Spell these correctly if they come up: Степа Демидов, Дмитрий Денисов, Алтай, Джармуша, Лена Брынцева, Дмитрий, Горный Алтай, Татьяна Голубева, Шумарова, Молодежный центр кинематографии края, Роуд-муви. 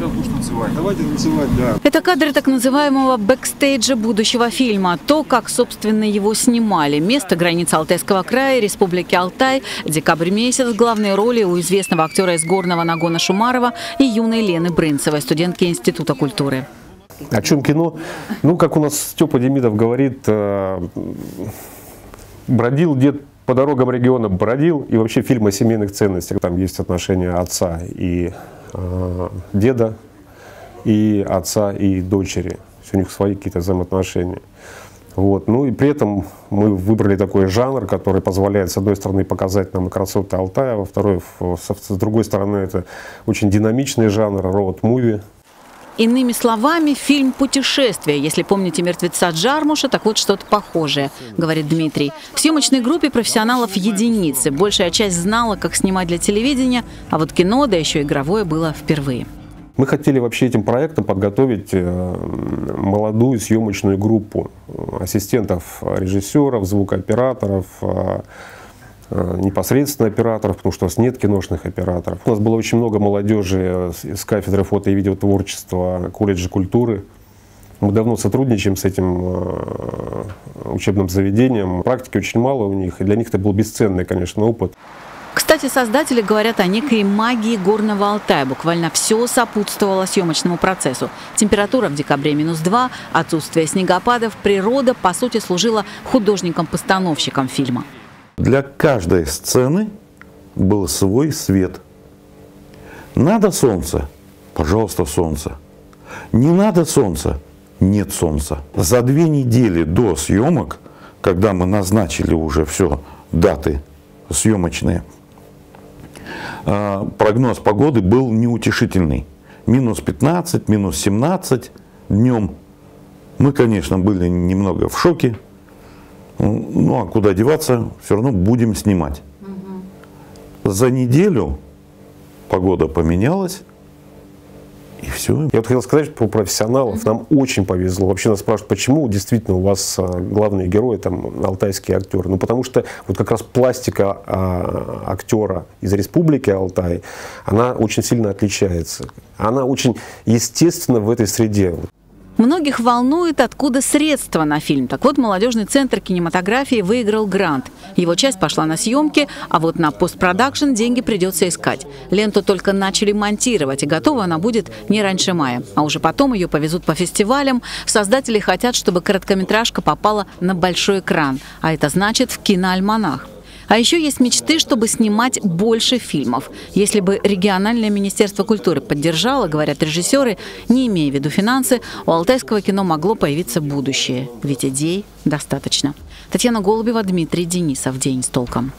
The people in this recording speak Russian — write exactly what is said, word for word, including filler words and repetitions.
Сейчас будешь танцевать. Давайте танцевать, да. Это кадры так называемого бэкстейджа будущего фильма. То, как, собственно, его снимали. Место — границы Алтайского края, Республики Алтай, декабрь месяц. Главные роли у известного актера из горного нагона Шумарова и юной Лены Брынцевой, студентки Института культуры. О чем кино? Ну, как у нас Степа Демидов говорит, бродил дед по дорогам региона, бродил. И вообще фильм о семейных ценностях. Там есть отношения отца и э, деда, и отца и дочери. У них свои какие-то взаимоотношения. Вот. Ну и при этом мы выбрали такой жанр, который позволяет, с одной стороны, показать нам красоты Алтая, во второй, с другой стороны, это очень динамичный жанр, роуд-муви. Иными словами, фильм «Путешествие». Если помните «Мертвеца Джармуша», так вот что-то похожее, говорит Дмитрий. В съемочной группе профессионалов единицы. Большая часть знала, как снимать для телевидения, а вот кино, да еще игровое, было впервые. Мы хотели вообще этим проектом подготовить молодую съемочную группу ассистентов режиссеров, звукооператоров, непосредственно операторов, потому что у нас нет киношных операторов. У нас было очень много молодежи с кафедры фото и видеотворчества колледжа культуры. Мы давно сотрудничаем с этим учебным заведением. Практики очень мало у них, и для них это был бесценный, конечно, опыт. Кстати, создатели говорят о некой магии горного Алтая. Буквально все сопутствовало съемочному процессу. Температура в декабре минус два, отсутствие снегопадов, природа, по сути, служила художником-постановщиком фильма. Для каждой сцены был свой свет. Надо солнце? Пожалуйста, солнце. Не надо солнца? Нет солнца. За две недели до съемок, когда мы назначили уже все, даты съемочные, прогноз погоды был неутешительный. минус пятнадцать, минус семнадцать днем. Мы, конечно, были немного в шоке. Ну, а куда деваться, все равно будем снимать. Угу. За неделю погода поменялась, и все. Я вот хотел сказать про профессионалов. Нам очень повезло. Вообще нас спрашивают, почему действительно у вас главные герои, там, алтайские актеры. Ну, потому что вот как раз пластика а, актера из Республики Алтай, она очень сильно отличается. Она очень естественна в этой среде. Многих волнует, откуда средства на фильм. Так вот, молодежный центр кинематографии выиграл грант. Его часть пошла на съемки, а вот на постпродакшн деньги придется искать. Ленту только начали монтировать, и готова она будет не раньше мая. А уже потом ее повезут по фестивалям. Создатели хотят, чтобы короткометражка попала на большой экран, а это значит в киноальманах. А еще есть мечты, чтобы снимать больше фильмов. Если бы региональное министерство культуры поддержало, говорят режиссеры, не имея в виду финансы, у алтайского кино могло появиться будущее. Ведь идей достаточно. Татьяна Голубева, Дмитрий Денисов. День с толком.